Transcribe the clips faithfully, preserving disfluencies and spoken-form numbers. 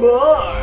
more.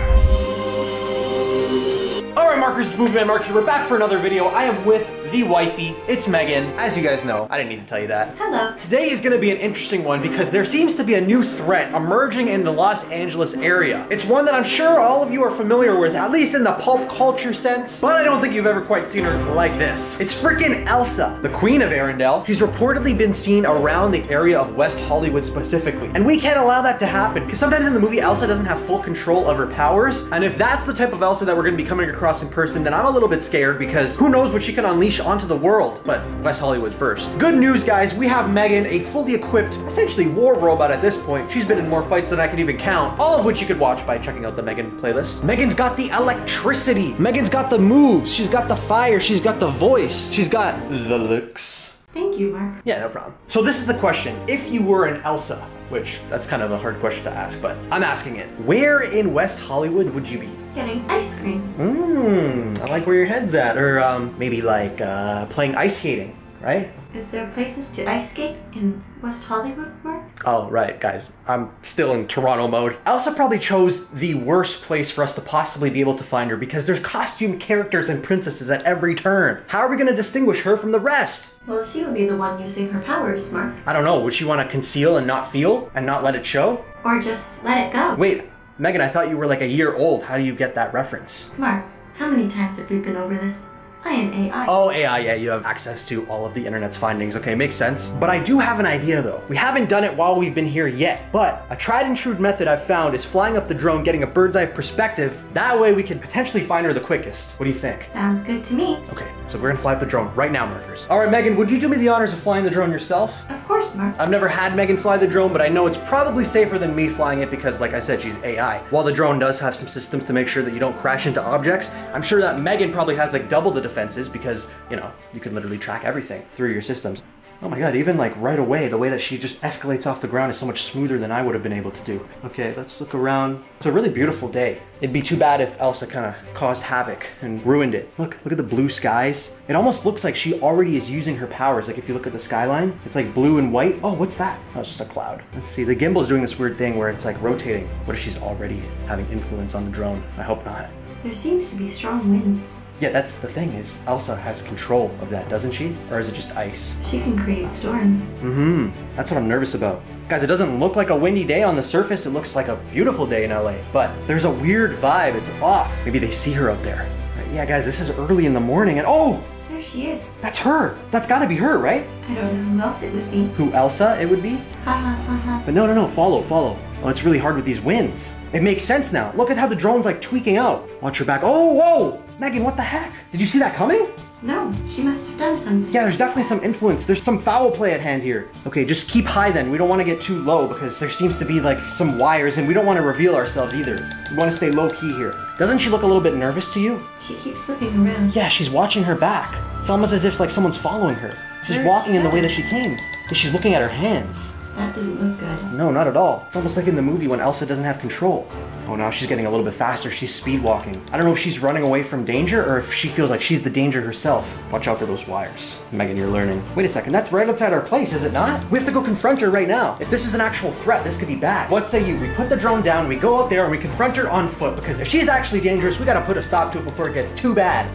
Alright Markers, it's Movie Man Mark here. We're back for another video. I am with the wifey. It's Megan. As you guys know, I didn't need to tell you that. Hello. Today is gonna be an interesting one because there seems to be a new threat emerging in the Los Angeles area. It's one that I'm sure all of you are familiar with, at least in the pulp culture sense, but I don't think you've ever quite seen her like this. It's freaking Elsa, the queen of Arendelle. She's reportedly been seen around the area of West Hollywood specifically, and we can't allow that to happen because sometimes in the movie, Elsa doesn't have full control of her powers, and if that's the type of Elsa that we're gonna be coming across in person, then I'm a little bit scared because who knows what she can unleash onto the world. But West Hollywood first. Good news, guys, we have Megan, a fully equipped, essentially war robot at this point. She's been in more fights than I can even count, all of which you could watch by checking out the Megan playlist. Megan's got the electricity. Megan's got the moves. She's got the fire. She's got the voice. She's got the looks. Thank you, Mark. Yeah, no problem. So this is the question. If you were an Elsa, which that's kind of a hard question to ask, but I'm asking it. Where in West Hollywood would you be? Getting ice cream. Mmm, I like where your head's at. Or um, maybe like uh, playing ice skating, right? Is there places to ice skate in West Hollywood, Mark? Oh, right, guys. I'm still in Toronto mode. Elsa probably chose the worst place for us to possibly be able to find her because there's costume characters and princesses at every turn. How are we going to distinguish her from the rest? Well, she would be the one using her powers, Mark. I don't know. Would she want to conceal and not feel and not let it show? Or just let it go? Wait, Megan, I thought you were like a year old. How do you get that reference? Mark, how many times have we been over this? I am A I. Oh, A I, yeah, you have access to all of the internet's findings. Okay, makes sense. But I do have an idea though. We haven't done it while we've been here yet, but a tried and true method I've found is flying up the drone, getting a bird's eye perspective. That way we can potentially find her the quickest. What do you think? Sounds good to me. Okay, so we're gonna fly up the drone right now, Markers. All right, Megan, would you do me the honors of flying the drone yourself? Of course, Mark. I've never had Megan fly the drone, but I know it's probably safer than me flying it because like I said, she's A I. While the drone does have some systems to make sure that you don't crash into objects, I'm sure that Megan probably has like double the defense Fences because, you know, you can literally track everything through your systems. Oh my god, even like right away, the way that she just escalates off the ground is so much smoother than I would have been able to do. Okay, let's look around. It's a really beautiful day. It'd be too bad if Elsa kind of caused havoc and ruined it. Look, look at the blue skies. It almost looks like she already is using her powers. Like if you look at the skyline, it's like blue and white. Oh, what's that? Oh, it's just a cloud. Let's see, the gimbal's doing this weird thing where it's like rotating. What if she's already having influence on the drone? I hope not. There seems to be strong winds. Yeah, that's the thing is Elsa has control of that, doesn't she? Or is it just ice? She can create storms. Mm-hmm. That's what I'm nervous about. Guys, it doesn't look like a windy day on the surface. It looks like a beautiful day in L A, but there's a weird vibe. It's off. Maybe they see her out there. Right, yeah, guys, this is early in the morning and oh! There she is. That's her. That's gotta be her, right? I don't know who else it would be. Who, Elsa it would be? Ha ha ha ha. But no, no, no, follow, follow. Oh, it's really hard with these winds. It makes sense now. Look at how the drone's like tweaking out. Watch her back. Oh, whoa! Megan, what the heck? Did you see that coming? No, she must have done something. Yeah, there's definitely some influence. There's some foul play at hand here. Okay, just keep high then. We don't want to get too low because there seems to be like some wires and we don't want to reveal ourselves either. We want to stay low key here. Doesn't she look a little bit nervous to you? She keeps looking around. Yeah, she's watching her back. It's almost as if like someone's following her. She's Where's walking she in the way that she came. She's looking at her hands. That doesn't look good. No, not at all. It's almost like in the movie when Elsa doesn't have control. Oh, now she's getting a little bit faster. She's speed walking. I don't know if she's running away from danger or if she feels like she's the danger herself. Watch out for those wires. Megan, you're learning. Wait a second. That's right outside our place, is it not? We have to go confront her right now. If this is an actual threat, this could be bad. What say you? We put the drone down, we go out there, and we confront her on foot because if she's actually dangerous, we gotta put a stop to it before it gets too bad.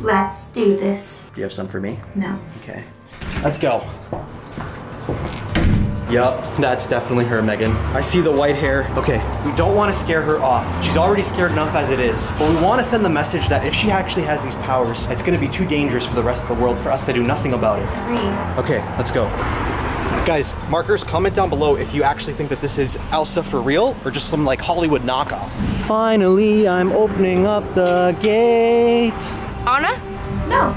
Let's do this. Do you have some for me? No. Okay. Let's go. Yup, that's definitely her, Megan. I see the white hair. Okay, we don't want to scare her off. She's already scared enough as it is. But we want to send the message that if she actually has these powers, it's going to be too dangerous for the rest of the world for us to do nothing about it. Agreed. Okay, let's go. Guys, Markers, comment down below if you actually think that this is Elsa for real or just some like Hollywood knockoff. Finally, I'm opening up the gate. Anna? No,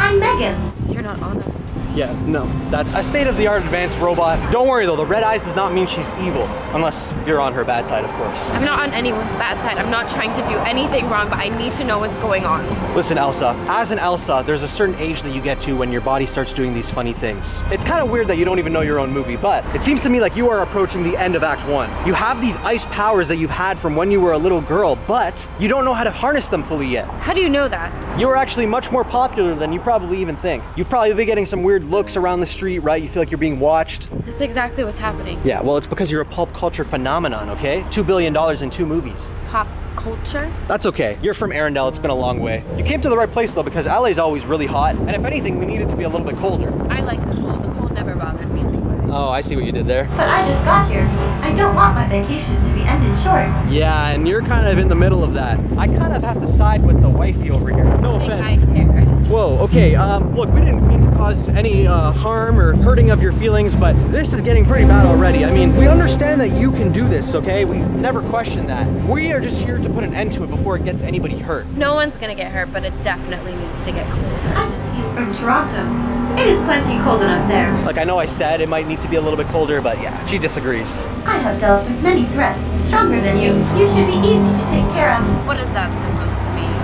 I'm Megan. You're not Anna. Yeah, no, that's a state-of-the-art advanced robot. Don't worry though, the red eyes does not mean she's evil. Unless you're on her bad side, of course. I'm not on anyone's bad side. I'm not trying to do anything wrong, but I need to know what's going on. Listen, Elsa, as an Elsa, there's a certain age that you get to when your body starts doing these funny things. It's kind of weird that you don't even know your own movie, but it seems to me like you are approaching the end of act one. You have these ice powers that you've had from when you were a little girl, but you don't know how to harness them fully yet. How do you know that? You are actually much more popular than you probably even think. You've probably been getting some weird looks around the street, right? You feel like you're being watched. That's exactly what's happening. Yeah, well, it's because you're a pulp culture phenomenon, okay? Two billion dollars in two movies. Pop culture? That's okay. You're from Arendelle, it's been a long way. You came to the right place though, because L A's always really hot, and if anything, we need it to be a little bit colder. I like the cold. The cold never bothered me. Oh, I see what you did there. But I just got here. I don't want my vacation to be ended short. Yeah, and you're kind of in the middle of that. I kind of have to side with the wifey over here. No offense. I care. Whoa, okay, um, look, we didn't mean to cause any uh, harm or hurting of your feelings, but this is getting pretty bad already. I mean, we understand that you can do this, okay? We never question that. We are just here to put an end to it before it gets anybody hurt. No one's gonna get hurt, but it definitely needs to get colder. I just came from Toronto. It is plenty cold enough there. Like, I know I said it might need to be a little bit colder, but yeah, she disagrees. I have dealt with many threats, stronger than you. You should be easy to take care of. What is that supposed to mean?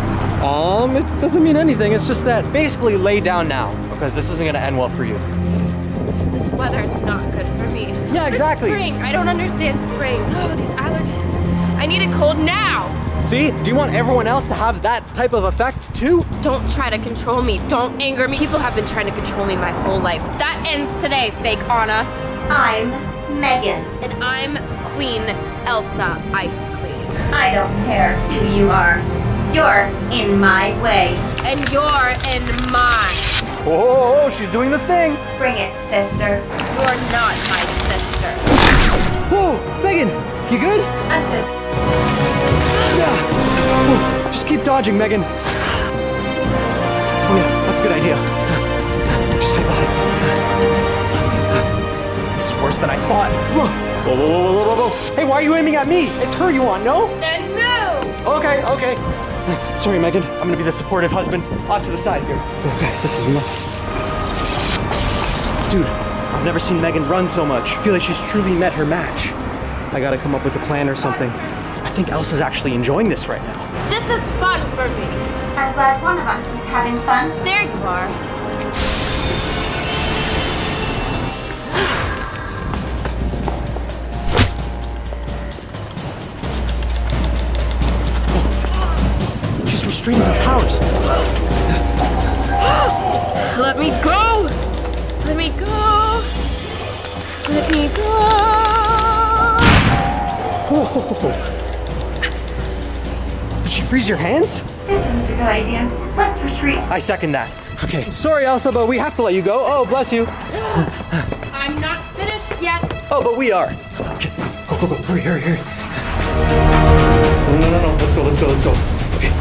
Um, it doesn't mean anything. It's just that basically lay down now, because this isn't going to end well for you. This weather's not good for me. Yeah, exactly. It's spring. I don't understand spring. Oh, these allergies. I need a cold now. See? Do you want everyone else to have that type of effect too? Don't try to control me. Don't anger me. People have been trying to control me my whole life. That ends today, fake Anna. I'm Megan. And I'm Queen Elsa Ice Queen. I don't care who you are. You're in my way. And you're in mine. Oh, she's doing the thing. Bring it, sister. You're not my sister. Whoa, Megan, you good? I'm good. Yeah. Ooh, just keep dodging, Megan. Oh yeah, that's a good idea. Just hide behind. This is worse than I thought. Whoa, whoa, whoa, whoa, whoa, whoa. Hey, why are you aiming at me? It's her you want, no? Then no! Okay, okay. Sorry, Megan. I'm gonna be the supportive husband. Off to the side here. Oh, guys, this is nuts. Dude, I've never seen Megan run so much. I feel like she's truly met her match. I gotta come up with a plan or something. I think Elsa's actually enjoying this right now. This is fun for me. I'm glad one of us is having fun. There you are. Oh. She's restraining her powers. Let me go! Let me go! Let me go! Oh. Did she freeze your hands? This isn't a good idea. Let's retreat. I second that. Okay. Sorry, Elsa, but we have to let you go. Oh, bless you. I'm not finished yet. Oh, but we are. Okay. Go, go, go. Hurry, hurry, hurry. No, no, no, no. Let's go, let's go, let's go. Okay. Okay.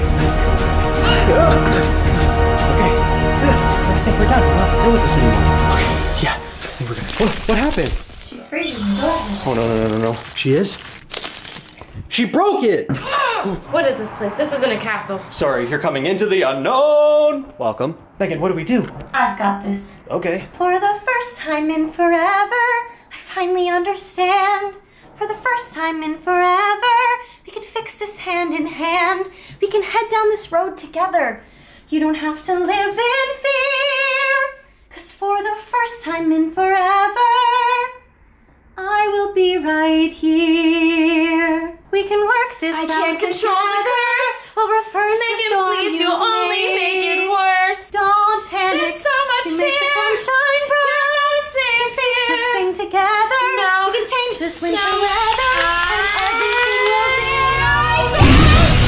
I think we're done. We don't have to deal with this anymore. Okay. Yeah. I think we're good. What, what happened? She's freezing. Oh, no, no, no, no, no. She is? She broke it! What is this place? This isn't a castle. Sorry, you're coming into the unknown. Welcome. Megan, what do we do? I've got this. Okay. For the first time in forever, I finally understand. For the first time in forever, we can fix this hand in hand. We can head down this road together. You don't have to live in fear. 'Cause for the first time in forever, I will be right here. We can work this I out. I can't control the curse. We'll reverse the storm. Please, you'll only make it worse. Don't panic. There's so much fear. Make the sunshine bright. You're not safe here. Fix this thing together. Now we can change this winter no. weather, and everything will be right.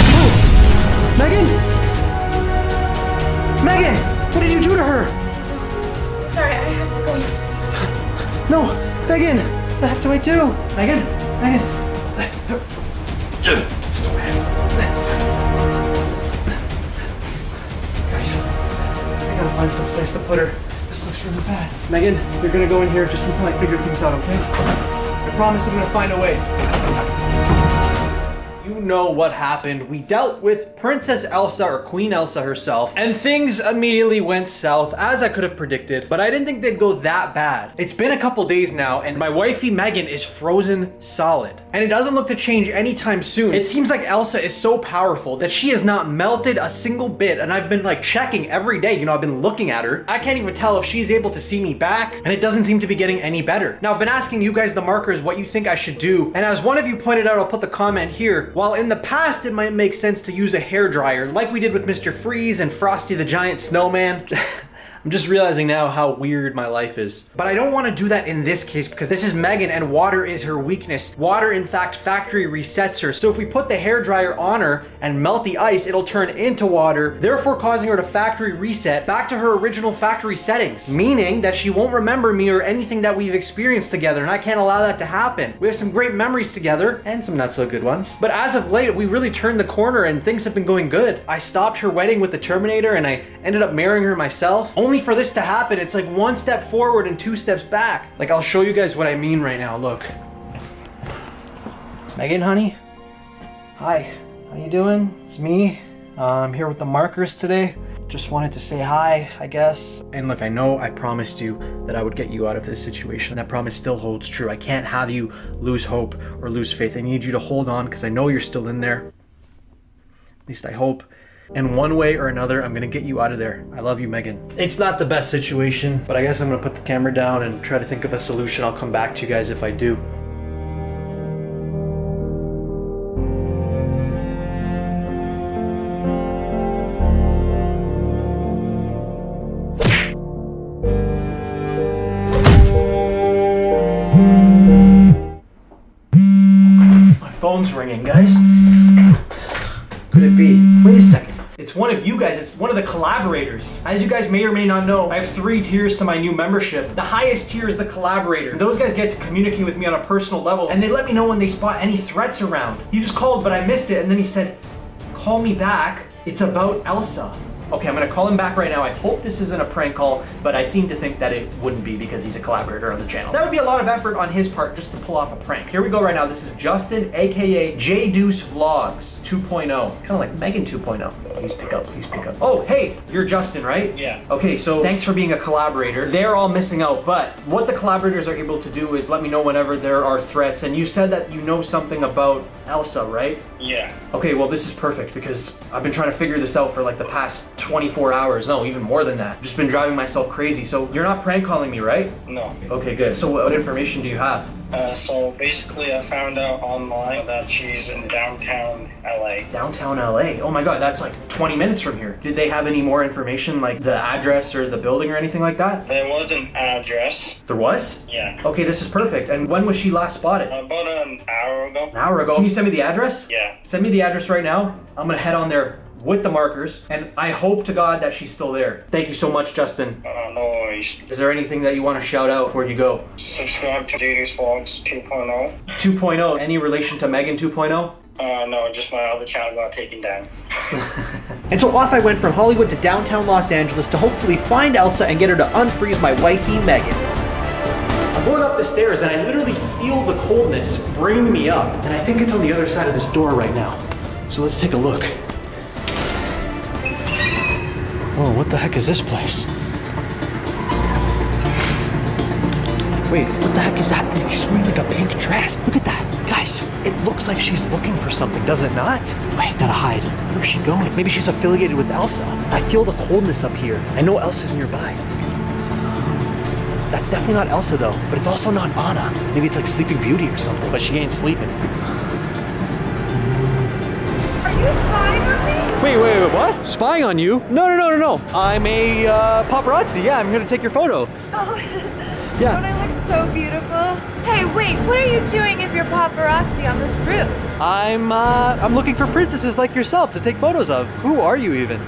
Oh, Megan! Megan, what did you do to her? Sorry, I have to go. No, Megan, what the heck do I do? Megan, Megan. Guys, I gotta find some place to put her. This looks really bad. Megan, you're gonna go in here just until I figure things out, okay? I promise I'm gonna find a way. You know what happened. We dealt with Princess Elsa, or Queen Elsa herself, and things immediately went south, as I could have predicted, but I didn't think they'd go that bad. It's been a couple days now, and my wifey Megan is frozen solid. And it doesn't look to change anytime soon. It seems like Elsa is so powerful that she has not melted a single bit, and I've been like checking every day, you know, I've been looking at her. I can't even tell if she's able to see me back, and it doesn't seem to be getting any better. Now, I've been asking you guys, the markers, what you think I should do, and as one of you pointed out, I'll put the comment here, while in the past it might make sense to use a hairdryer, like we did with Mister Freeze and Frosty the Giant Snowman. I'm just realizing now how weird my life is. But I don't want to do that in this case because this is Megan and water is her weakness. Water, in fact, factory resets her. So if we put the hairdryer on her and melt the ice, it'll turn into water, therefore causing her to factory reset back to her original factory settings, meaning that she won't remember me or anything that we've experienced together, and I can't allow that to happen. We have some great memories together and some not so good ones. But as of late, we really turned the corner and things have been going good. I stopped her wedding with the Terminator and I ended up marrying her myself. Only for this to happen, it's like one step forward and two steps back. Like, I'll show you guys what I mean right now, look. Megan, honey? Hi, how you doing? It's me. Uh, I'm here with the markers today. Just wanted to say hi, I guess. And look, I know I promised you that I would get you out of this situation. That promise still holds true. I can't have you lose hope or lose faith. I need you to hold on because I know you're still in there. At least I hope. And one way or another, I'm gonna get you out of there. I love you, Megan. It's not the best situation, but I guess I'm gonna put the camera down and try to think of a solution. I'll come back to you guys if I do. Phone's ringing, guys. Could it be? Wait a second. It's one of you guys. It's one of the collaborators. As you guys may or may not know, I have three tiers to my new membership. The highest tier is the collaborator. Those guys get to communicate with me on a personal level, and they let me know when they spot any threats around. He just called, but I missed it, and then he said, "Call me back. It's about Elsa." Okay, I'm gonna call him back right now. I hope this isn't a prank call, but I seem to think that it wouldn't be because he's a collaborator on the channel. That would be a lot of effort on his part just to pull off a prank. Here we go right now. This is Justin, A K A JDeuceVlogs two point oh. Kind of like Megan two point oh. Please pick up, please pick up. Oh, hey, you're Justin, right? Yeah. Okay, so thanks for being a collaborator. They're all missing out, but what the collaborators are able to do is let me know whenever there are threats, and you said that you know something about Elsa, right? Yeah. Okay, well, this is perfect because I've been trying to figure this out for like the past twenty-four hours. No, even more than that. I've just been driving myself crazy. So you're not prank calling me, right? No. Okay, good. So what information do you have? Uh, so basically I found out online that she's in downtown L A. Downtown L A? Oh my god, that's like twenty minutes from here. Did they have any more information, like the address or the building or anything like that? There was an address. There was? Yeah. Okay, this is perfect. And when was she last spotted? About an hour ago. An hour ago? Can you send me the address? Yeah. Send me the address right now. I'm gonna head on there with the markers, and I hope to God that she's still there. Thank you so much, Justin. Uh, no worries. Is there anything that you want to shout out before you go? Subscribe to JDeuceVlogs two point oh. two point oh, any relation to Megan two point oh? Uh, no, just my other channel got taken down. And so off I went from Hollywood to downtown Los Angeles to hopefully find Elsa and get her to unfreeze my wifey, Megan. I'm going up the stairs and I literally feel the coldness bring me up, and I think it's on the other side of this door right now. So let's take a look. Oh, what the heck is this place? Wait, what the heck is that thing? She's wearing like a pink dress. Look at that. Guys, it looks like she's looking for something, does it not? Wait, gotta hide. Where's she going? Maybe she's affiliated with Elsa. I feel the coldness up here. I know Elsa's nearby. That's definitely not Elsa though, but it's also not Anna. Maybe it's like Sleeping Beauty or something, but she ain't sleeping. Wait, wait, wait, what? Spying on you? No, no, no, no, no. I'm a uh, paparazzi. Yeah, I'm here to take your photo. Oh, yeah. Don't I look so beautiful? Hey, wait, what are you doing if you're paparazzi on this roof? I'm, uh, I'm looking for princesses like yourself to take photos of. Who are you even?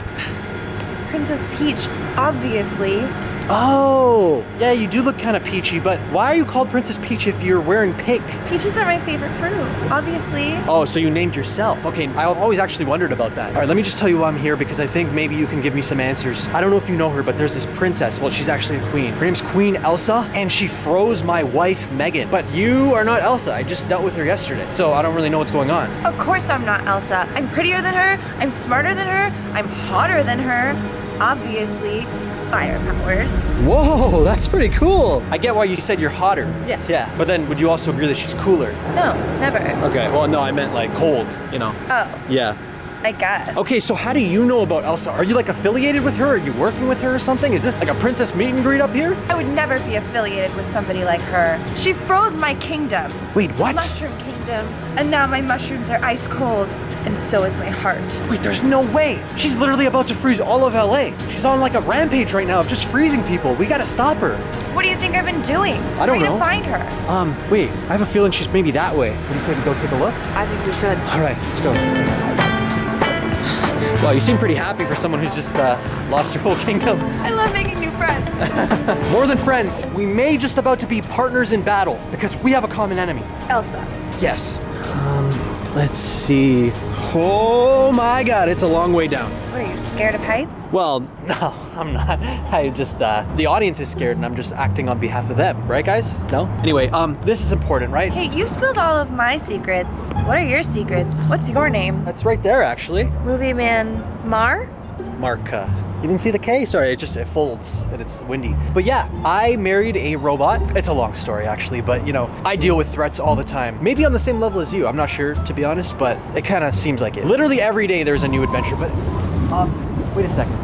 Princess Peach, obviously. Oh, yeah, you do look kind of peachy, but why are you called Princess Peach if you're wearing pink? Peaches are my favorite fruit, obviously. Oh, so you named yourself. Okay, I've always actually wondered about that. All right, let me just tell you why I'm here because I think maybe you can give me some answers. I don't know if you know her, but there's this princess. Well, she's actually a queen. Her name's Queen Elsa, and she froze my wife, Megan. But you are not Elsa. I just dealt with her yesterday, so I don't really know what's going on. Of course I'm not Elsa. I'm prettier than her. I'm smarter than her. I'm hotter than her, obviously. Fire powers. Whoa, that's pretty cool. I get why you said you're hotter. Yeah. Yeah, but then would you also agree that she's cooler? No, never. Okay, well, no, I meant like cold, you know. Oh. Yeah. I guess. Okay, so how do you know about Elsa? Are you like affiliated with her? Are you working with her or something? Is this like a princess meet and greet up here? I would never be affiliated with somebody like her. She froze my kingdom. Wait, what? Mushroom Kingdom. And now my mushrooms are ice cold, and so is my heart. Wait, there's no way. She's literally about to freeze all of L A. She's on like a rampage right now of just freezing people. We gotta stop her. What do you think I've been doing? I don't know. Trying to find her. Um, wait, I have a feeling she's maybe that way. What do you say to go take a look? I think we should. All right, let's go. Well, you seem pretty happy for someone who's just uh, lost her whole kingdom. I love making new friends. More than friends, we may just about to be partners in battle because we have a common enemy. Elsa. Yes. Um, let's see. Oh my God, it's a long way down. What, are you scared of heights? Well, no, I'm not. I just, uh, the audience is scared and I'm just acting on behalf of them. Right, guys? No? Anyway, um, this is important, right? Hey, you spilled all of my secrets. What are your secrets? What's your name? That's right there, actually. Movie Man Mar? Marka. You didn't see the K? Sorry, it just, it folds and it's windy. But yeah, I married a robot. It's a long story actually, but you know, I deal with threats all the time. Maybe on the same level as you, I'm not sure to be honest, but it kind of seems like it. Literally every day there's a new adventure, but um, wait a second.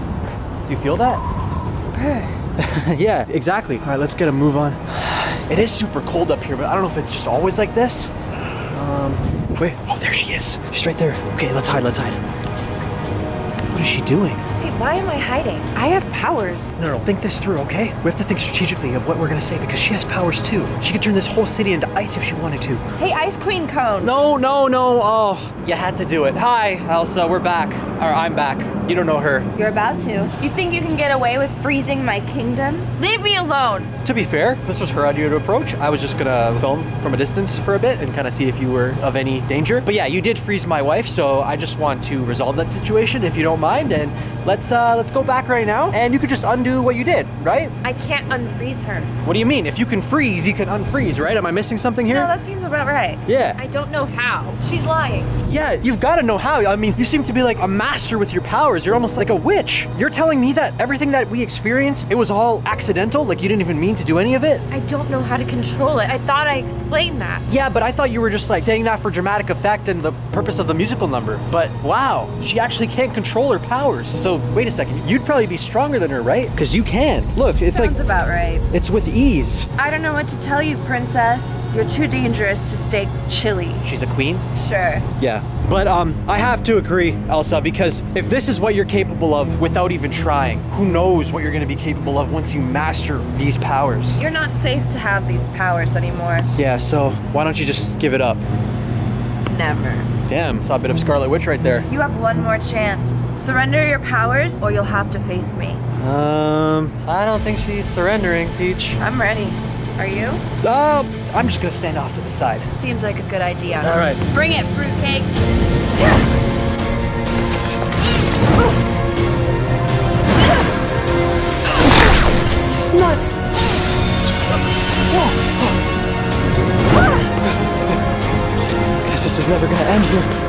Do you feel that? Yeah, exactly. All right, let's get a move on. It is super cold up here, but I don't know if it's just always like this. Um, wait, oh, there she is. She's right there. Okay, let's hide, let's hide. What is she doing? Hey, why am I hiding? I have powers. No, no, think this through, okay? We have to think strategically of what we're gonna say because she has powers too. She could turn this whole city into ice if she wanted to. Hey, Ice Queen Cone. No, no, no, oh, you had to do it. Hi, Elsa, we're back, or I'm back. You don't know her. You're about to. You think you can get away with freezing my kingdom? Leave me alone. To be fair, this was her idea to approach. I was just gonna film from a distance for a bit and kind of see if you were of any danger. But yeah, you did freeze my wife, so I just want to resolve that situation if you don't mind, and let's uh, let's go back right now, and you could just undo what you did, right? I can't unfreeze her. What do you mean? If you can freeze, you can unfreeze, right? Am I missing something here? No, that seems about right. Yeah. I don't know how. She's lying. Yeah, you've got to know how. I mean, you seem to be like a master with your powers. You're almost like a witch. You're telling me that everything that we experienced, it was all accidental? Like you didn't even mean to do any of it? I don't know how to control it. I thought I explained that. Yeah, but I thought you were just like saying that for dramatic effect and the purpose of the musical number. But wow, she actually can't control her powers. So wait a second, you'd probably be stronger than her, right? Because you can. Look, it's Sounds like- about right. It's with ease. I don't know what to tell you, princess. You're too dangerous to stay chilly. She's a queen? Sure. Yeah. But um, I have to agree, Elsa, because if this is what you're capable of without even trying, who knows what you're gonna be capable of once you master these powers. You're not safe to have these powers anymore. Yeah, so why don't you just give it up? Never. Damn, saw a bit of Scarlet Witch right there. You have one more chance. Surrender your powers or you'll have to face me. Um, I don't think she's surrendering, Peach. I'm ready. Are you? Uh, I'm just gonna stand off to the side. Seems like a good idea. All right. Bring it, fruitcake. Yeah. It's nuts. Whoa. Guess this is never gonna end here.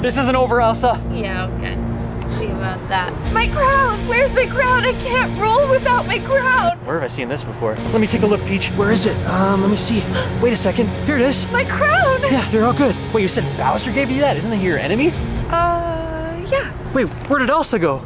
This isn't over, Elsa. Yeah, okay. Think about that. My crown! Where's my crown? I can't roll without my crown! Where have I seen this before? Let me take a look, Peach. Where is it? Um, let me see. Wait a second. Here it is. My crown! Yeah, you're all good. Wait, you said Bowser gave you that? Isn't he your enemy? Uh, yeah. Wait, where did Elsa go?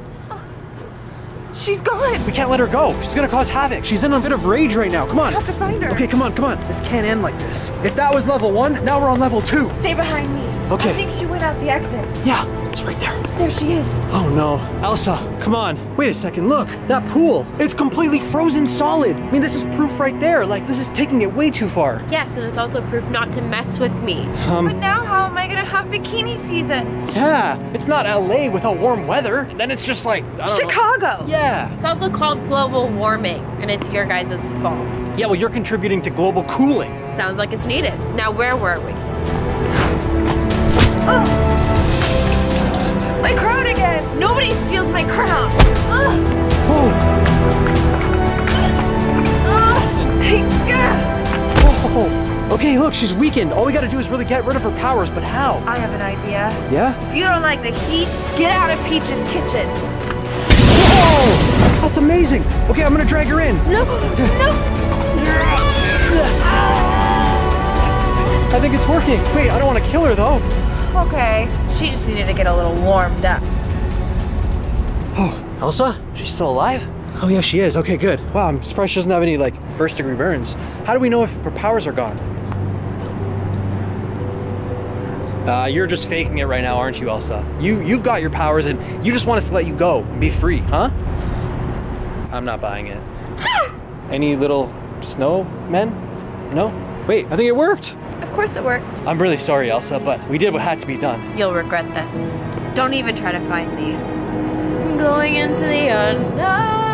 She's gone. We can't let her go. She's gonna cause havoc. She's in a fit of rage right now. Come on. We have to find her. Okay, come on, come on. This can't end like this. If that was level one, now we're on level two. Stay behind me. Okay. I think she went out the exit. Yeah, it's right there. There she is. Oh no. Elsa, come on. Wait a second, look. That pool, it's completely frozen solid. I mean, this is proof right there. Like, this is taking it way too far. Yes, and it's also proof not to mess with me. Um, but now how am I gonna have bikini season? Yeah, it's not L A without warm weather. And then it's just like, I don't Chicago. Know. Yeah. It's also called global warming, and it's your guys' fault. Yeah, well, you're contributing to global cooling. Sounds like it's needed. Now, where were we? Oh! My crown again! No See, look, she's weakened. All we gotta do is really get rid of her powers, but how? I have an idea. Yeah? If you don't like the heat, get out of Peach's kitchen. Whoa! That's amazing. Okay, I'm gonna drag her in. No, no. I think it's working. Wait, I don't want to kill her, though. Okay, she just needed to get a little warmed up. Oh, Elsa? She's still alive? Oh yeah, she is. Okay, good. Wow, I'm surprised she doesn't have any, like, first-degree burns. How do we know if her powers are gone? Uh, you're just faking it right now, aren't you, Elsa? You, you've got your powers, and you just want us to let you go and be free, huh? I'm not buying it. Any little snowmen? No? Wait, I think it worked! Of course it worked. I'm really sorry, Elsa, but we did what had to be done. You'll regret this. Don't even try to find me. I'm going into the unknown.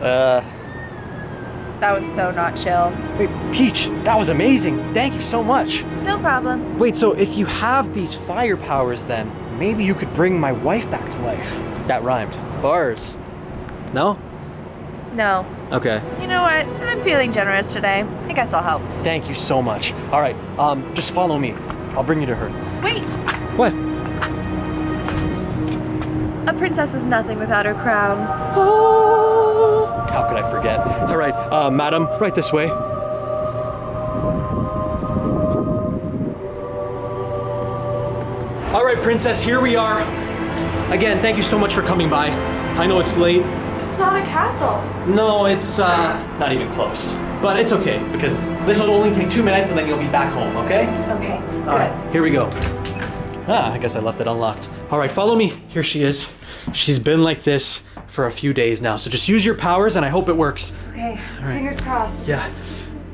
uh, that was so not chill. Wait, Peach, that was amazing. Thank you so much. No problem. Wait, so if you have these fire powers, then maybe you could bring my wife back to life. That rhymed. Bars. No? No. Okay. You know what? I'm feeling generous today. I guess I'll help. Thank you so much. All right, um, just follow me. I'll bring you to her. Wait. What? A princess is nothing without her crown. Oh. How could I forget? All right, uh, madam, right this way. All right, princess, here we are. Again, thank you so much for coming by. I know it's late. It's not a castle. No, it's uh, not even close. But it's okay, because this will only take two minutes and then you'll be back home, okay? Okay, good. All right, here we go. Ah, I guess I left it unlocked. All right, follow me. Here she is. She's been like this for a few days now, so just use your powers and I hope it works. Okay, all right. Fingers crossed. Yeah.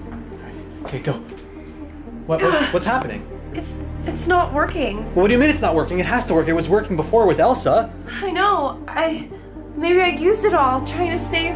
All right. Okay, go. What, what, what's happening? It's it's not working. Well, what do you mean it's not working? It has to work. It was working before with Elsa. I know. I Maybe I used it all trying to save...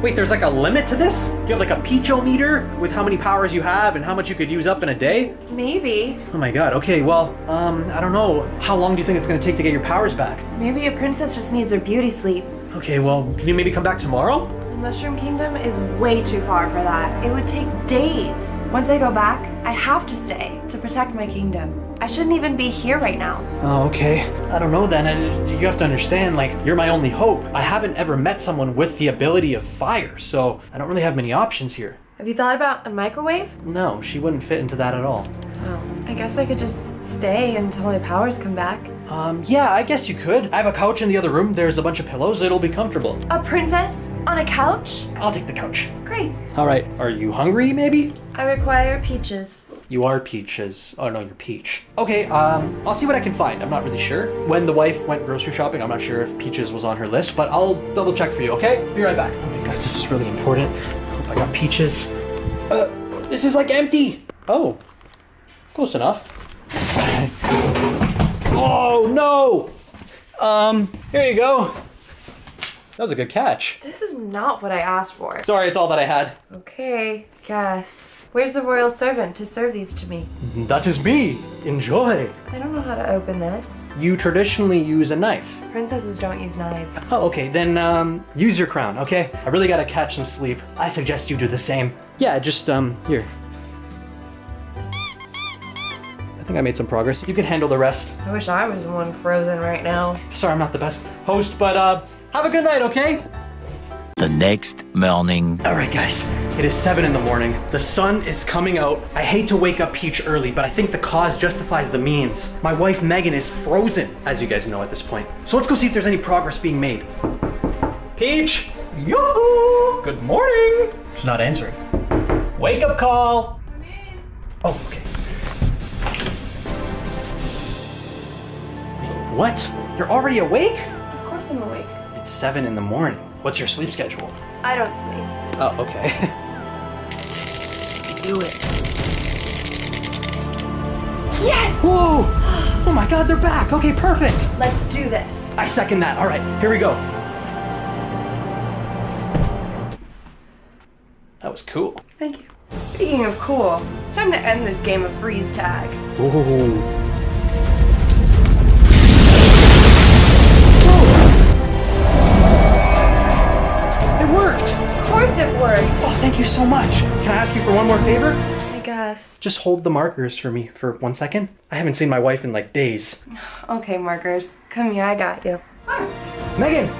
Wait, there's like a limit to this? Do you have like a Peach-o-meter with how many powers you have and how much you could use up in a day? Maybe. Oh my god, okay, well, um, I don't know. How long do you think it's gonna take to get your powers back? Maybe a princess just needs her beauty sleep. Okay, well, can you maybe come back tomorrow? The Mushroom Kingdom is way too far for that. It would take days. Once I go back, I have to stay to protect my kingdom. I shouldn't even be here right now. Oh, okay. I don't know then. I, you have to understand, like, you're my only hope. I haven't ever met someone with the ability of fire, so I don't really have many options here. Have you thought about a microwave? No, she wouldn't fit into that at all. Oh, I guess I could just stay until my powers come back. Um, yeah, I guess you could. I have a couch in the other room. There's a bunch of pillows. It'll be comfortable. A princess? On a couch? I'll take the couch. Great. All right. Are you hungry, maybe? I require peaches. You are peaches. Oh, no, you're Peach. Okay, um, I'll see what I can find. I'm not really sure. When the wife went grocery shopping, I'm not sure if peaches was on her list, but I'll double check for you, okay? Be right back. Okay, guys, this is really important. Hope I got peaches. Uh, this is, like, empty. Oh, close enough. Oh, no! Um, here you go. That was a good catch. This is not what I asked for. Sorry, it's all that I had. Okay, guess. Where's the royal servant to serve these to me? That is me. Enjoy. I don't know how to open this. You traditionally use a knife. Princesses don't use knives. Oh, okay, then um, use your crown, okay? I really gotta catch some sleep. I suggest you do the same. Yeah, just, um, here. I think I made some progress. You can handle the rest. I wish I was the one frozen right now. Sorry, I'm not the best host, but uh, have a good night, okay? The next morning. All right, guys, it is seven in the morning. The sun is coming out. I hate to wake up Peach early, but I think the cause justifies the means. My wife, Megan, is frozen, as you guys know at this point. So let's go see if there's any progress being made. Peach, yoo-hoo, good morning. She's not answering. Wake up call. Come in. Oh, okay. What? You're already awake? Of course I'm awake. It's seven in the morning. What's your sleep schedule? I don't sleep. Oh, okay. Do it. Yes! Whoa! Oh my god, they're back. Okay, perfect. Let's do this. I second that. All right, here we go. That was cool. Thank you. Speaking of cool, it's time to end this game of freeze tag. Ooh. worked. Of course it worked. Oh, thank you so much. Can I ask you for one more favor? I guess. Just hold the markers for me for one second. I haven't seen my wife in like days. Okay, markers. Come here, I got you. Mark. Megan!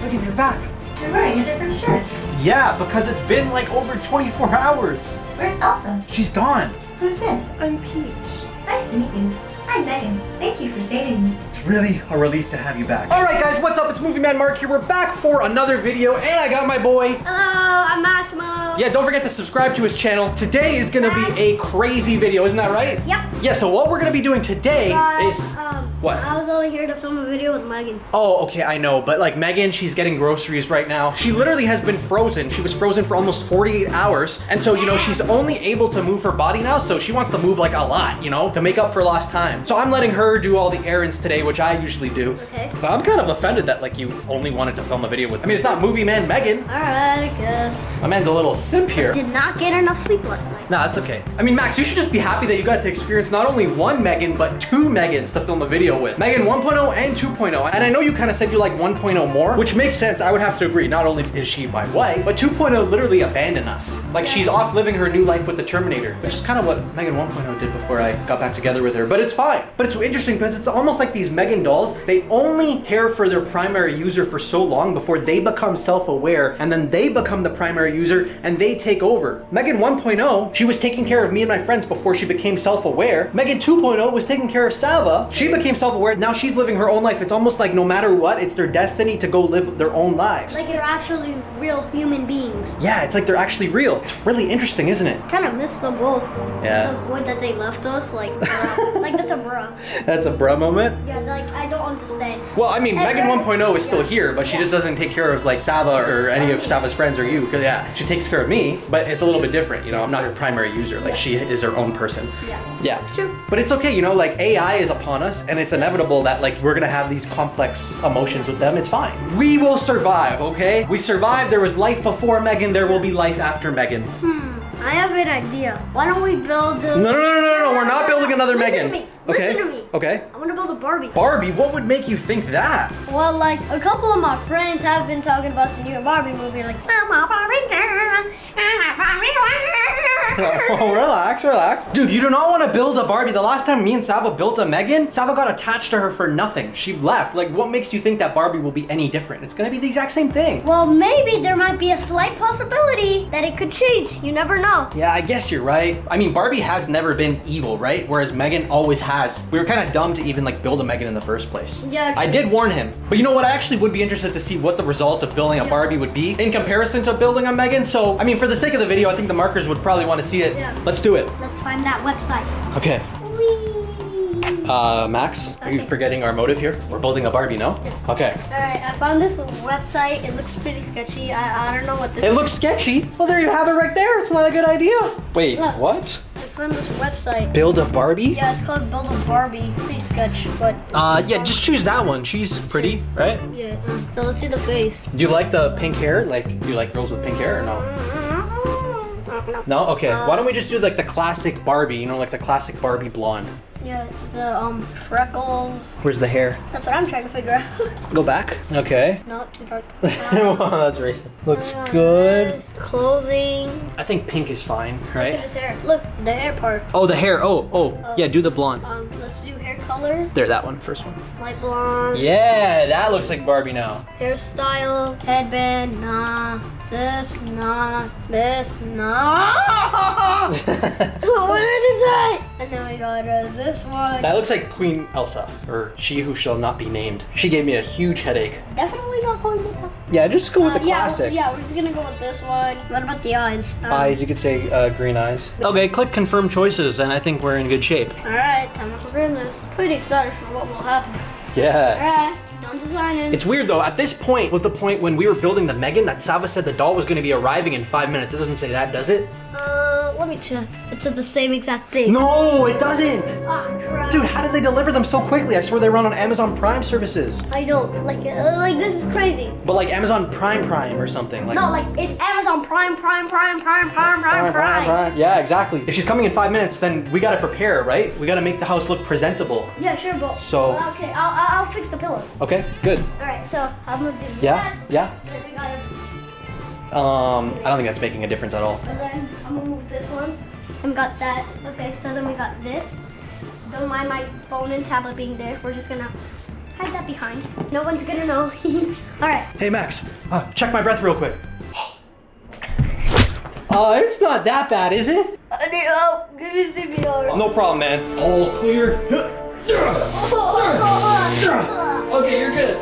Megan, you're back. You're wearing a different shirt. Yeah, because it's been like over twenty-four hours. Where's Elsa? She's gone. Who's this? I'm Peach. Nice to meet you. I'm Megan. Thank you for saving me. It's really a relief to have you back. Alright guys, what's up? It's Movie Man Mark here. We're back for another video and I got my boy. Hello, I'm Massimo. Yeah, don't forget to subscribe to his channel. Today is gonna be a crazy video, isn't that right? Yep. Yeah, so what we're gonna be doing today uh, is... Um, what? I was only here to film a video with Megan. Oh, okay, I know. But like Megan, she's getting groceries right now. She literally has been frozen. She was frozen for almost forty-eight hours. And so, you know, she's only able to move her body now. So she wants to move like a lot, you know, to make up for lost time. So I'm letting her do all the errands today, which I usually do. Okay. But I'm kind of offended that like you only wanted to film a video with, I mean, it's not Movie Man Megan. All right, I guess. My man's a little simp here. I did not get enough sleep last night. Nah, that's okay. I mean, Max, you should just be happy that you got to experience not only one Megan, but two Megans to film a video with. Megan one point oh and two point oh. And I know you kind of said you like one point oh more, which makes sense. I would have to agree. Not only is she my wife, but two point oh literally abandoned us. Like she's off living her new life with the Terminator, which is kind of what Megan one point oh did before I got back together with her. But it's fine. But it's so interesting because it's almost like these Megan dolls, they only care for their primary user for so long before they become self-aware and then they become the primary user and they take over. Megan one point oh, she was taking care of me and my friends before she became self-aware. Megan two point oh was taking care of Sava. She became self-aware. Now she's living her own life. It's almost like no matter what, it's their destiny to go live their own lives. Like they're actually real human beings. Yeah, it's like they're actually real. It's really interesting, isn't it? Kind of miss them both. Yeah. The void that they left us, like, uh, like that's a bra. That's a bra moment? Yeah, like I don't understand. Well, I mean, and Megan one point oh is still yeah. here, but she yeah. just doesn't take care of like Sava or any of Sava's friends or you. Because yeah, she takes care of me, but it's a little bit different. You know, I'm not her primary user. Like yeah. she is her own person. Yeah. Yeah. True. But it's okay. You know, like A I is upon us. And it's inevitable that like we're gonna have these complex emotions with them. It's fine. We will survive, okay? We survived. There was life before Megan. There will be life after Megan. Hmm. I have an idea. Why don't we build a... No, no, no, no, no. We're not building another Megan. Listen to me. Okay. Listen to me. Okay. I want to build a Barbie. Barbie? What would make you think that? Well, like, a couple of my friends have been talking about the new Barbie movie. Like, I'm a Barbie girl. I'm a Barbie girl. Oh, relax, relax. Dude, you do not want to build a Barbie. The last time me and Sava built a Megan, Sava got attached to her for nothing. She left. Like, what makes you think that Barbie will be any different? It's going to be the exact same thing. Well, maybe there might be a slight possibility that it could change. You never know. Yeah, I guess you're right. I mean, Barbie has never been evil, right? Whereas Megan always has. We were kind of dumb to even like build a Megan in the first place. Yeah. I did warn him. But you know what? I actually would be interested to see what the result of building a yeah. Barbie would be in comparison to building a Megan. So, I mean, for the sake of the video, I think the markers would probably want to see it. Yeah. Let's do it. Let's find that website. Okay. Whee. Uh, Max, okay. Are you forgetting our motive here? We're building a Barbie, no? Yeah. Okay. All right. I found this website. It looks pretty sketchy. I, I don't know what this It is. looks sketchy? Well, there you have it right there. It's not a good idea. Wait, Look. what? On this website. Build a Barbie? Yeah, it's called Build a Barbie. Pretty sketch, but... Uh, yeah, just choose that one. She's pretty, right? Yeah. So let's see the face. Do you like the pink hair? Like, do you like girls with pink hair or no? No? Okay. Uh, Why don't we just do like the classic Barbie, you know, like the classic Barbie blonde? Yeah, the um, freckles. Where's the hair? That's what I'm trying to figure out. Go back. Okay. No, too dark. Um, wow, that's racist. Looks uh, good. Clothing. I think pink is fine, right? Look at his hair. Look, the hair part. Oh, the hair. Oh, oh. Uh, yeah, do the blonde. Um, let's do hair color. There, that one, first one. Light blonde. Yeah, that looks like Barbie now. Hairstyle, headband, nah. This, nah. This, nah. What did it say? And then we got uh, this. One. That looks like Queen Elsa, or she who shall not be named. She gave me a huge headache. Definitely not going with that. Yeah, just go uh, with the yeah, classic. Yeah, we're just gonna go with this one. What about the eyes? Um, eyes, you could say uh, green eyes. Okay, click confirm choices, and I think we're in good shape. All right, time to confirm this. Pretty excited for what will happen. Yeah. All right. It's weird though, at this point was the point when we were building the Megan that Sava said the doll was going to be arriving in five minutes. It doesn't say that, does it? Uh, let me check. It said the same exact thing. No, it doesn't! Oh, crap. Dude, how did they deliver them so quickly? I swear they run on Amazon Prime services. I know, like, uh, like this is crazy. But like Amazon Prime Prime or something. Like, no, like it's Amazon Prime Prime Prime Prime Prime Prime Prime. Yeah, exactly. If she's coming in five minutes, then we got to prepare, right? We got to make the house look presentable. Yeah, sure, but... So... Okay, I'll, I'll fix the pillows. Okay. Good. All right, so I'm gonna do yeah, that. Yeah, yeah. Um, I don't think that's making a difference at all. And then I'm gonna move this one. And we got that. Okay, so then we got this. Don't mind my phone and tablet being there. We're just gonna hide that behind. No one's gonna know. All right. Hey Max, uh, check my breath real quick. Oh, uh, it's not that bad, is it? I need help. Give me C P R. No problem, man. All clear. Okay, you're good.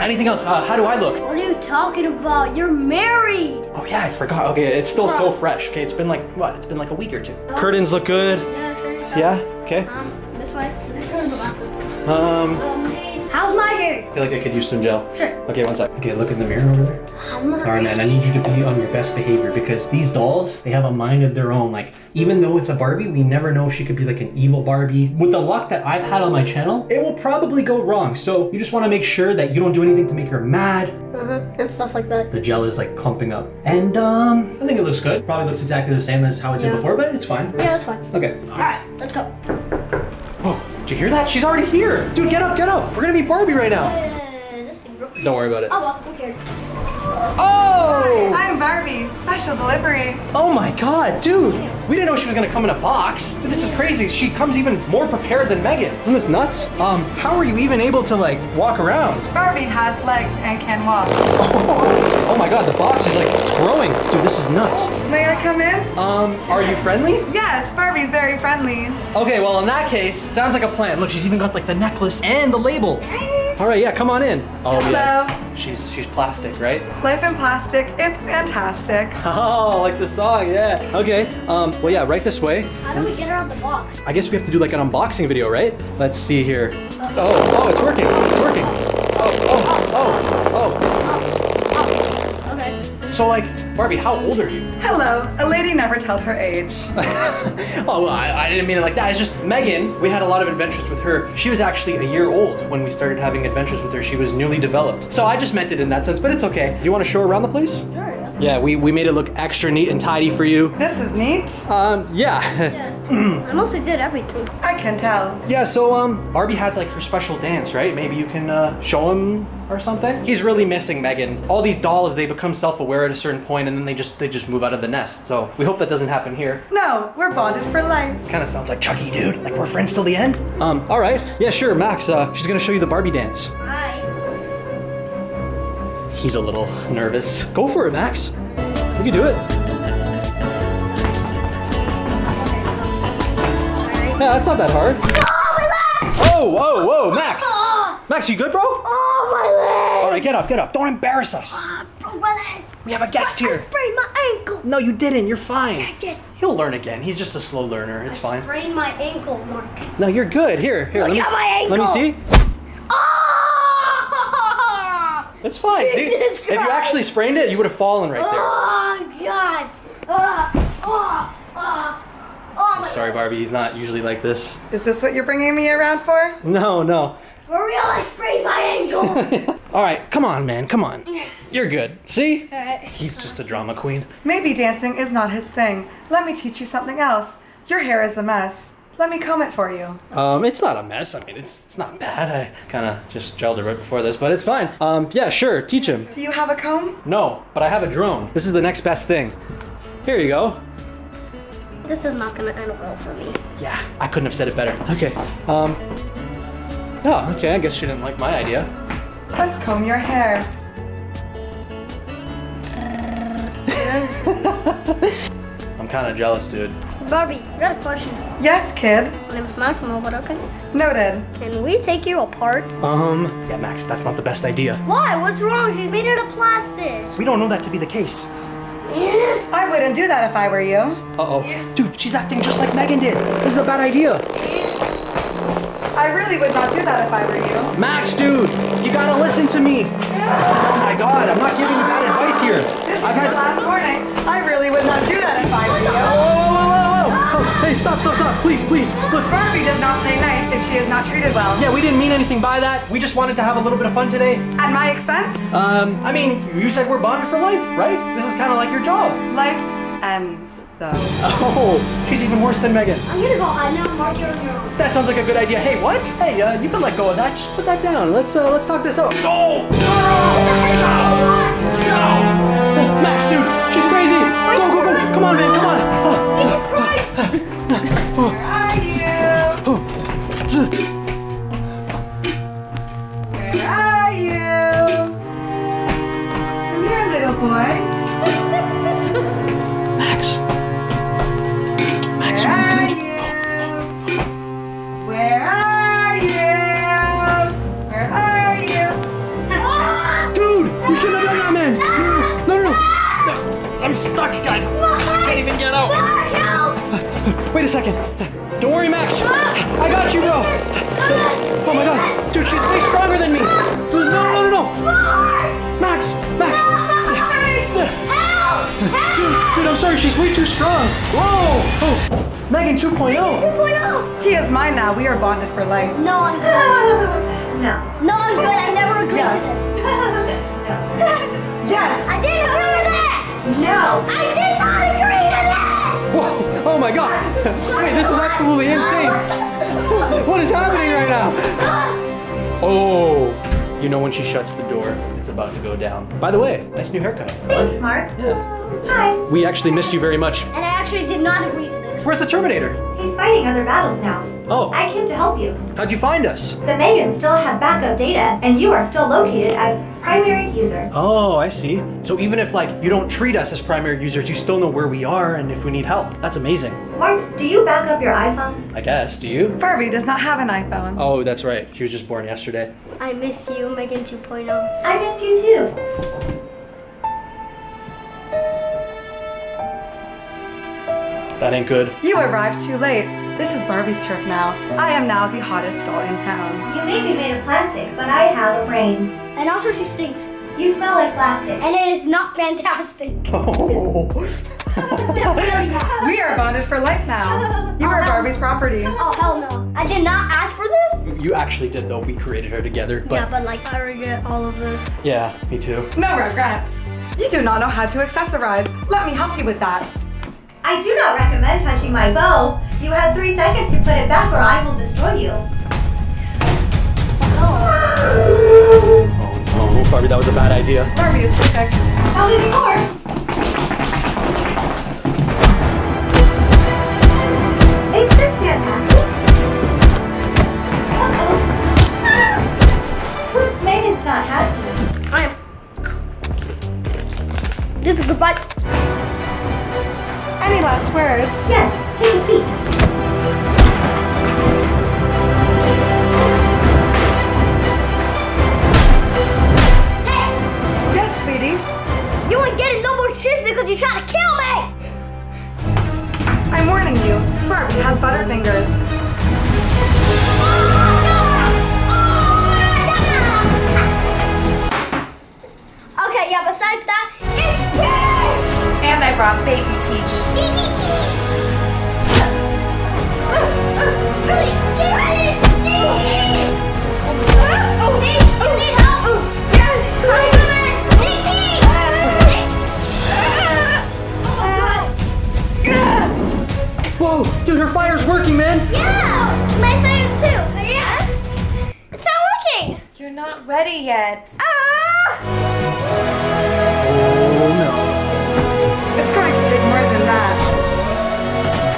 Anything else? Uh, how do I look? What are you talking about? You're married. Oh yeah, I forgot. Okay, it's still so fresh. Okay, it's been like what? It's been like a week or two. Oh. Curtains look good. Yeah. Curtains yeah? Okay. Um, this way. This one's the last one. Um. um How's my hair? I feel like I could use some gel. Sure. Okay, one sec. Okay, look in the mirror over there. I'm not. All right, man. I need you to be on your best behavior because these dolls, they have a mind of their own. Like, even though it's a Barbie, we never know if she could be like an evil Barbie. With the luck that I've had on my channel, it will probably go wrong. So you just want to make sure that you don't do anything to make her mad. Uh-huh, and stuff like that. The gel is like clumping up. And um, I think it looks good. Probably looks exactly the same as how it yeah. did before, but it's fine. Yeah, it's fine. Okay. All right, let's go. Oh, did you hear that? She's already here. Dude, get up, get up. We're going to meet Barbie right now. Uh, this thing broke. Don't worry about it. Oh, well, who cares? Oh! Hi, I'm Barbie. Special delivery. Oh my god, dude. We didn't know she was gonna come in a box. This is crazy. She comes even more prepared than Megan. Isn't this nuts? Um, how are you even able to like walk around? Barbie has legs and can walk. Oh, oh my god, the box is like growing. Dude, this is nuts. May I come in? Um, are you friendly? Yes, Barbie's very friendly. Okay, well in that case, sounds like a plan. Look, she's even got like the necklace and the label. All right, yeah, come on in. Oh, hello. Yeah. She's, she's plastic, right? Life in plastic, it's fantastic. Oh, like the song, yeah. Okay, um, well, yeah, right this way. How do we get her out of the box? I guess we have to do like an unboxing video, right? Let's see here. Oh, oh, oh it's working, it's working. Oh, oh, oh, oh. oh. oh. Okay. So like, Barbie, how old are you? Hello, a lady never tells her age. Oh, well, I, I didn't mean it like that. It's just Megan, we had a lot of adventures with her. She was actually a year old when we started having adventures with her. She was newly developed. So I just meant it in that sense, but it's okay. Do you want to show around the place? Sure. Yeah, we, we made it look extra neat and tidy for you. This is neat. Um, yeah. yeah. I mostly did everything. I can tell. Yeah, so um, Barbie has like her special dance, right? Maybe you can uh, show him or something. He's really missing Megan. All these dolls, they become self-aware at a certain point and then they just they just move out of the nest. So we hope that doesn't happen here. No, we're bonded for life. Kind of sounds like Chucky, dude. Like we're friends till the end. Um, all right. Yeah, sure, Max. Uh, she's gonna show you the Barbie dance. Hi. He's a little nervous. Go for it, Max. We can do it. Yeah, that's not that hard. Oh, whoa, whoa, Max. Max, you good, bro? Oh, my leg. All right, get up, get up. Don't embarrass us. We have a guest here. I sprained my ankle. No, you didn't. You're fine. Yeah, I did. He'll learn again. He's just a slow learner. It's fine. I sprained my ankle, Mark. No, you're good. Here, here. Look at my ankle. Let me see. It's fine. See, if you actually sprained it, you would have fallen right there. Oh, God. Oh, oh, oh, oh my Sorry, Barbie. He's not usually like this. Is this what you're bringing me around for? No, no. For real, I sprained my ankle. All right, come on, man. Come on. You're good. See? All right. He's just a drama queen. Maybe dancing is not his thing. Let me teach you something else. Your hair is a mess. Let me comb it for you. Um, it's not a mess. I mean, it's it's not bad. I kind of just gelled her right before this, but it's fine. Um, yeah, sure. Teach him. Do you have a comb? No, but I have a drone. This is the next best thing. Here you go. This is not gonna end well for me. Yeah, I couldn't have said it better. Okay. Um. Oh, okay. I guess she didn't like my idea. Let's comb your hair. Uh, I'm kind of jealous, dude. Barbie, I got a question. Yes, kid. My name's Maximo, but okay. Noted. Can we take you apart? Um, yeah, Max, that's not the best idea. Why? What's wrong? She made it out of plastic. We don't know that to be the case. Yeah. I wouldn't do that if I were you. Uh-oh. Yeah. Dude, she's acting just like Megan did. This is a bad idea. I really would not do that if I were you. Max, dude, you gotta listen to me. Yeah. Oh my God, I'm not giving you bad advice here. This I've is had the last warning. I really would not do that if I were you. Whoa, whoa, whoa. Hey, stop, stop, stop, please, please. Look, Barbie does not play nice if she is not treated well. Yeah, we didn't mean anything by that. We just wanted to have a little bit of fun today. At my expense? Um, I mean, you said we're bonded for life, right? This is kind of like your job. Life ends, though. Oh, she's even worse than Megan. I'm gonna go hide now and mark your own. That sounds like a good idea. Hey, what? Hey, uh, you can let go of that. Just put that down. Let's, uh, let's talk this out. Oh! No! No! No! Max, dude, she's crazy! Go, go, go! Come on, man, come on! Oh, where are you? Where are you? Come here, little boy. Max. Max, where are you? Where are you? Where are you? Dude, you shouldn't have done that, man. No, no, no. no. I'm stuck, guys. I can't even get out. Wait a second. Don't worry, Max. I got you, bro. Oh my god. Dude, she's way stronger than me. No, no, no, no. Max, Max. Dude, dude, I'm sorry. She's way too strong. Whoa. Oh. Megan two point oh. two point oh. He is mine now. We are bonded for life. No, I'm good. No. No, I'm good. I never agreed yes. to this. No. Yes. I didn't agree to this. No. I did not agree to this. Whoa, oh my god. Wait, this is absolutely insane. What is happening right now? Oh, you know when she shuts the door, it's about to go down. By the way, nice new haircut. Thanks, Mark. Yeah. Hi. We actually missed you very much. And I actually did not agree to this. Where's the Terminator? He's fighting other battles now. Oh. I came to help you. How'd you find us? The Megans still have backup data, and you are still located as primary user. Oh, I see. So even if, like, you don't treat us as primary users, you still know where we are and if we need help. That's amazing. Mark, do you back up your iPhone? I guess. Do you? Barbie does not have an iPhone. Oh, that's right. She was just born yesterday. I miss you, Megan two point oh. I missed you too. That ain't good. You arrived too late. This is Barbie's turf now. I am now the hottest doll in town. You may be made of plastic, but I have a brain. And also she stinks. You smell like plastic. And it is not fantastic. Oh. We are bonded for life now. You oh, are Barbie's property. Oh, hell no. I did not ask for this. You actually did though. We created her together. But yeah, but like I regret all of this. Yeah, me too. No regrets. You do not know how to accessorize. Let me help you with that. I do not recommend touching my bow. You have three seconds to put it back or I will destroy you. Oh. Oh, Barbie, that was a bad idea. Barbie is perfect. I'll do more. Is this fantastic? Uh-oh. Ah. Megan's not happy. I am. This is goodbye. Any last words? Yes, take a seat. You ain't getting no more shit because you tried to kill me! I'm warning you, Barbie has butterfingers. Oh, okay, yeah, besides that, it's Peach! And I brought baby Peach. Baby Peach! Peach, you need help! Yes! Whoa, dude, her fire's working, man. Yeah, my fire's too. Yeah, it's not working. You're not ready yet. Oh. Oh no. It's going to take more than that.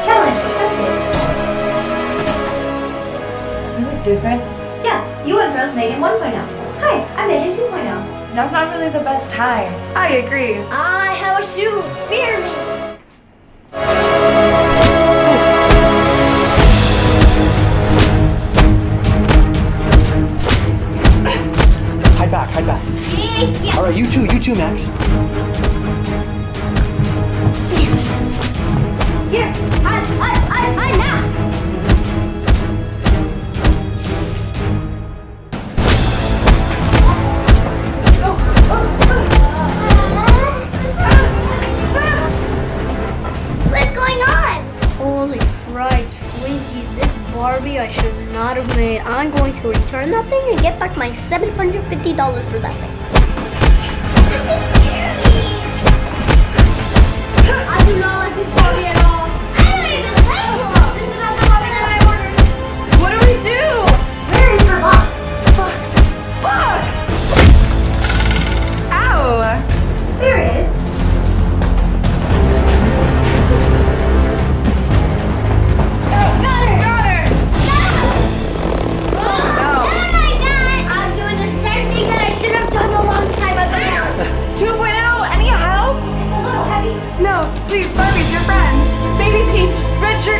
Challenge accepted. You look different. Yes, you unfroze Megan one point oh. Hi, I'm Megan two point oh. Now's not really the best time. I agree. I have a shoe. Fear me. Yeah. All right, you too, you too, Max. Here, I, I, I, I now. What's going on? Holy fried Twinkies! This Barbie I should not have made. I'm going to return that thing and get back my seven hundred fifty dollars for that thing. I do not like this Barbie at all. I don't even like them. This is not the Barbie that I ordered. What do we do? Where is her box? Box. Box! Ow!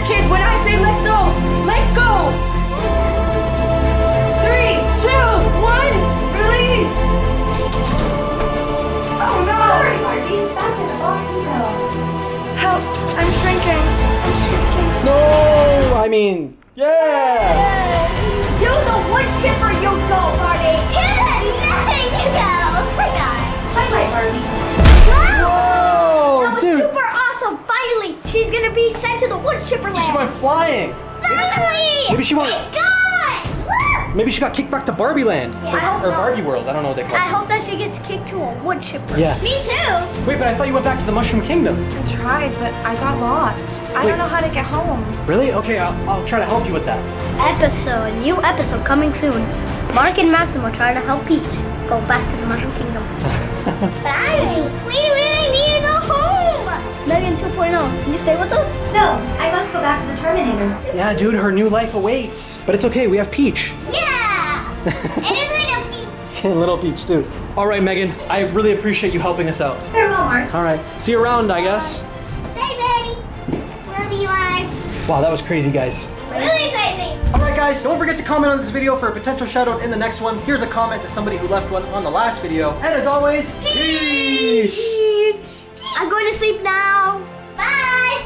kid when I say let go. Let go. Three, two, one, release. Oh no! Sorry, Barbie's back in the box now. Help! I'm shrinking. I'm shrinking. No, I mean, yeah. Do the wood chipper, you go, Barbie. Good. Nothing you go. Bye bye. Bye bye, Barbie. Whoa, that was dude. Super awesome. Finally, she's gonna be sent to the wood chipper land. She went flying. Finally! Maybe she went. She's gone! Maybe she got kicked back to Barbie Land. Yeah, or, or Barbie World. I don't know what they call it. I hope that she gets kicked to a wood chipper. Yeah. Me too. Wait, but I thought you went back to the Mushroom Kingdom. I tried, but I got lost. Wait. I don't know how to get home. Really? Okay, I'll, I'll try to help you with that. Episode. New episode coming soon. Mark and Maximo try to help Peach go back to the Mushroom Kingdom. Bye! We really need to go home! Megan two point oh, can you stay with us? No, I must go back to the Terminator. Yeah, dude, her new life awaits. But it's okay, we have Peach. Yeah! And a little Peach. And little Peach, too. All right, Megan, I really appreciate you helping us out. Farewell, Mark. All right, see you around, I guess. Bye-bye. Love you, Mark. Wow, that was crazy, guys. Really crazy. Alright guys, don't forget to comment on this video for a potential shout out in the next one. Here's a comment to somebody who left one on the last video. And as always, peace! peace. I'm going to sleep now. Bye!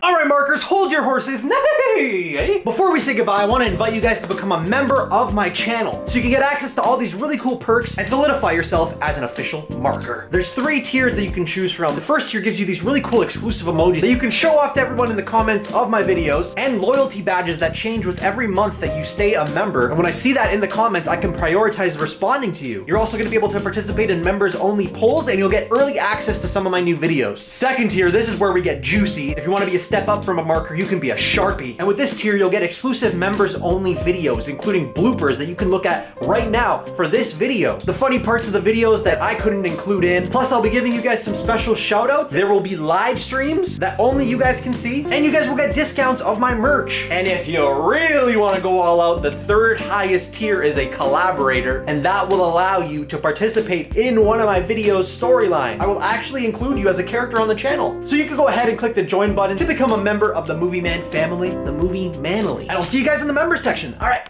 Alright Markers, hold your horses. Nay! Before we say goodbye, I want to invite you guys to become a member of my channel so you can get access to all these really cool perks and solidify yourself as an official marker. There's three tiers that you can choose from. The first tier gives you these really cool exclusive emojis that you can show off to everyone in the comments of my videos, and loyalty badges that change with every month that you stay a member. And when I see that in the comments, I can prioritize responding to you. You're also going to be able to participate in members only polls, and you'll get early access to some of my new videos. Second tier, this is where we get juicy. If you want to be a step up from a marker, you can be a Sharpie. And with this tier, you'll get exclusive members only videos, including bloopers that you can look at right now for this video. The funny parts of the videos that I couldn't include in. Plus, I'll be giving you guys some special shout outs. There will be live streams that only you guys can see, and you guys will get discounts of my merch. And if you really want to go all out, the third highest tier is a collaborator, and that will allow you to participate in one of my videos' storyline. I will actually include you as a character on the channel. So you can go ahead and click the join button to become a member of the Movie Man family, the Movie Manly. And I'll see you guys in the member section. All right.